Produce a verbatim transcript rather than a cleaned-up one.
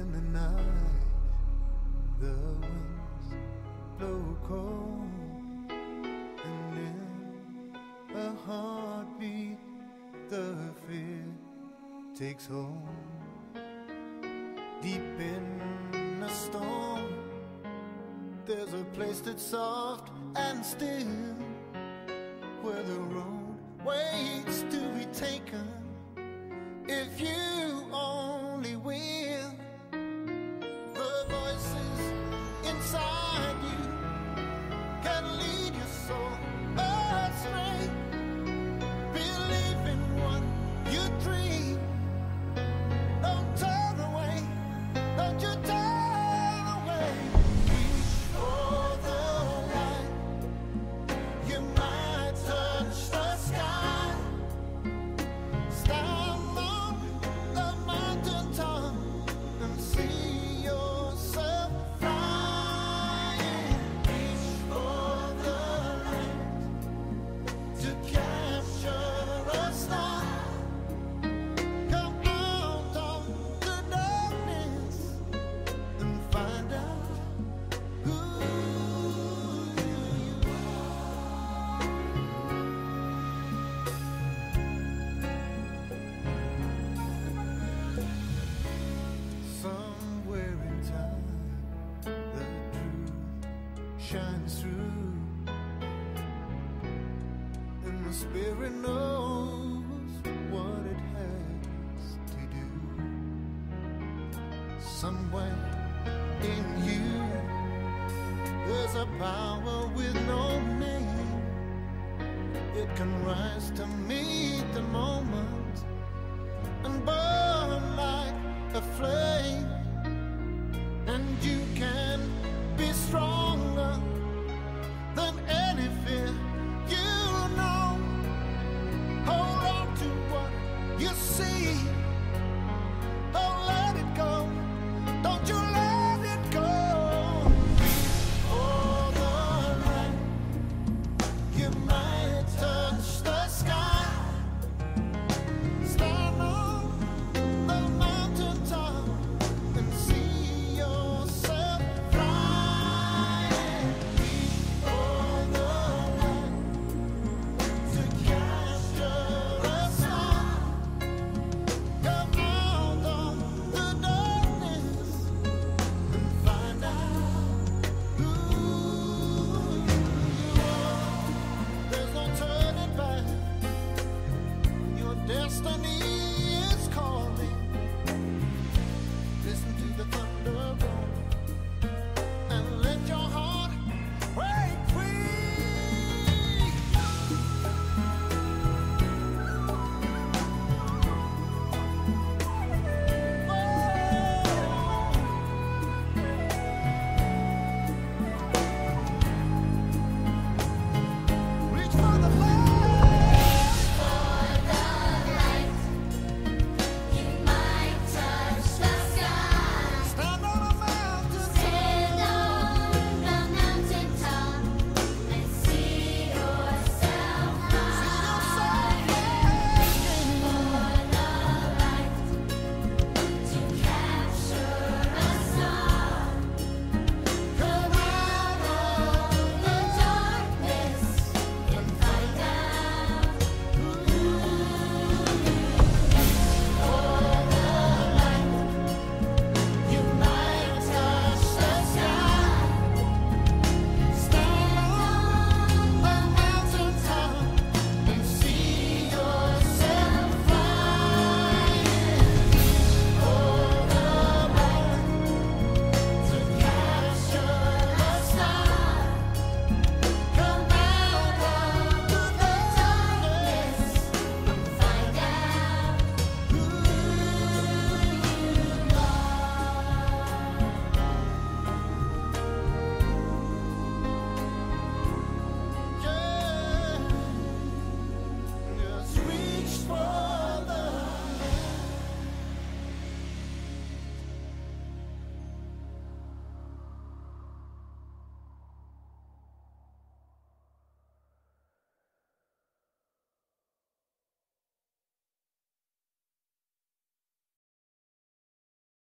in the night, the winds blow cold, and in a heartbeat, the fear takes hold. Deep in the storm, there's a place that's soft and still, where the road waits to be taken, if you only will. The voices inside you can lead your soul astray. Believe in what you dream. Don't turn away. Don't you turn away. Reach for the light. You might touch the sky. Stand on the mountain top and see yourself flying. Reach for the light to capture a star. Come out of the darkness and find out who you are. Somewhere in time, the truth shines through, and the spirit knows what it has to do. Somewhere in you, there's a power with no name. It can rise to meet the moment and burn like a flame.